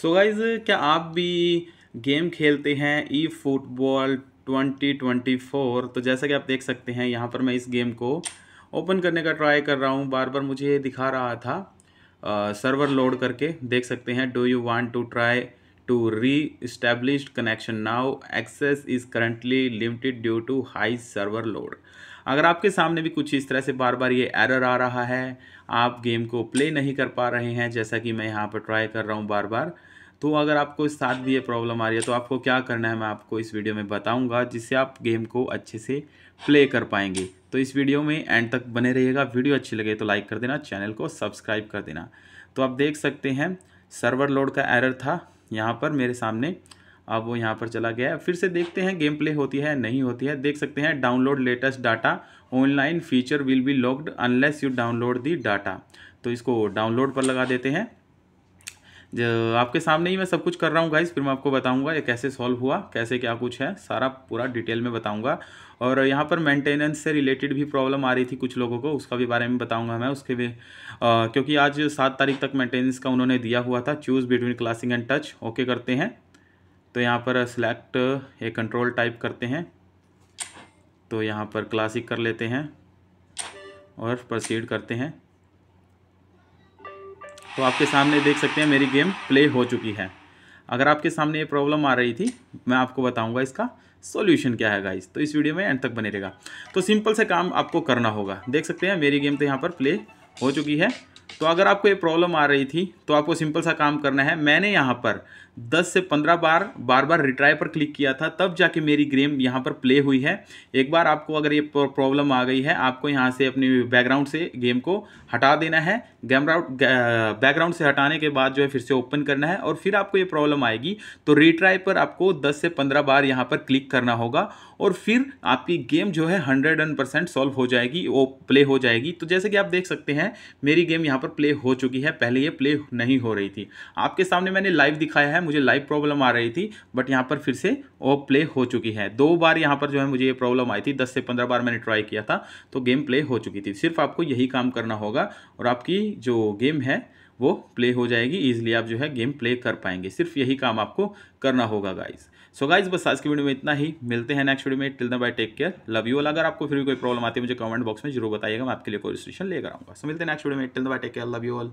So guys क्या आप भी गेम खेलते हैं ई फुटबॉल 2024? तो जैसा कि आप देख सकते हैं यहाँ पर मैं इस गेम को ओपन करने का ट्राई कर रहा हूँ। बार बार मुझे दिखा रहा था सर्वर लोड करके। देख सकते हैं do you want to try to reestablish connection now, access is currently limited due to high server load. अगर आपके सामने भी कुछ इस तरह से बार बार ये एरर आ रहा है, आप गेम को प्ले नहीं कर पा रहे हैं जैसा कि मैं यहाँ पर ट्राई कर रहा हूँ बार बार, तो अगर आपको इस साथ भी ये प्रॉब्लम आ रही है तो आपको क्या करना है मैं आपको इस वीडियो में बताऊंगा, जिससे आप गेम को अच्छे से प्ले कर पाएंगे। तो इस वीडियो में एंड तक बने रहिएगा। वीडियो अच्छी लगे तो लाइक कर देना, चैनल को सब्सक्राइब कर देना। तो आप देख सकते हैं सर्वर लोड का एरर था यहाँ पर मेरे सामने, अब वो यहाँ पर चला गया है। फिर से देखते हैं गेम प्ले होती है नहीं होती है। देख सकते हैं download latest data, online feature will be locked unless you download the data. तो इसको डाउनलोड पर लगा देते हैं। आपके सामने ही मैं सब कुछ कर रहा हूँ गाइस, फिर मैं आपको बताऊँगा ये कैसे सॉल्व हुआ, कैसे क्या कुछ है, सारा पूरा डिटेल में बताऊँगा। और यहाँ पर मेंटेनेंस से रिलेटेड भी प्रॉब्लम आ रही थी कुछ लोगों को, उसका भी बारे में बताऊँगा मैं उसके भी, क्योंकि आज 7 तारीख तक मेंटेनेंस का उन्होंने दिया हुआ था। Choose between classing and touch, okay करते हैं। तो यहाँ पर सेलेक्ट एक कंट्रोल टाइप करते हैं, तो यहाँ पर क्लासिक कर लेते हैं और प्रोसीड करते हैं। तो आपके सामने देख सकते हैं मेरी गेम प्ले हो चुकी है। अगर आपके सामने ये प्रॉब्लम आ रही थी, मैं आपको बताऊंगा इसका सॉल्यूशन क्या है गाइस, तो इस वीडियो में एंड तक बने रहेगा। तो सिंपल से काम आपको करना होगा। देख सकते हैं मेरी गेम तो यहाँ पर प्ले हो चुकी है। तो अगर आपको ये प्रॉब्लम आ रही थी तो आपको सिंपल सा काम करना है। मैंने यहाँ पर 10 से 15 बार रिट्राई पर क्लिक किया था, तब जाके मेरी गेम यहाँ पर प्ले हुई है। एक बार आपको अगर ये प्रॉब्लम आ गई है, आपको यहाँ से अपने बैकग्राउंड से गेम को हटा देना है। बैकग्राउंड से हटाने के बाद जो है फिर से ओपन करना है, और फिर आपको ये प्रॉब्लम आएगी। तो रिट्राई पर आपको 10 से 15 बार यहाँ पर क्लिक करना होगा, और फिर आपकी गेम जो है 100% सॉल्व हो जाएगी, वो प्ले हो जाएगी। तो जैसे कि आप देख सकते हैं मेरी गेम यहाँ पर प्ले हो चुकी है। पहले ये प्ले नहीं हो रही थी, आपके सामने मैंने लाइव दिखाया है, मुझे लाइव प्रॉब्लम आ रही थी, बट यहाँ पर फिर से वो प्ले हो चुकी है। 2 बार यहाँ पर जो है मुझे ये प्रॉब्लम आई थी, 10 से 15 बार मैंने ट्राई किया था तो गेम प्ले हो चुकी थी। सिर्फ आपको यही काम करना होगा और आपकी जो गेम है वो प्ले हो जाएगी ईजिली, आप जो है गेम प्ले कर पाएंगे। सिर्फ यही काम आपको करना होगा गाइज। सो गाइज बस आज की वीडियो में इतना ही, मिलते हैं नेक्स्ट वीडियो में। Till then bye, take care, love you all. अगर आपको फिर भी कोई प्रॉब्लम आती है मुझे कमेंट बॉक्स में जरूर बताइएगा, मैं आपके लिए कोई सॉल्यूशन लेकर आऊँगा। सो मिलते हैं नेक्स्ट वीडियो में। Till then bye, take care, love you all.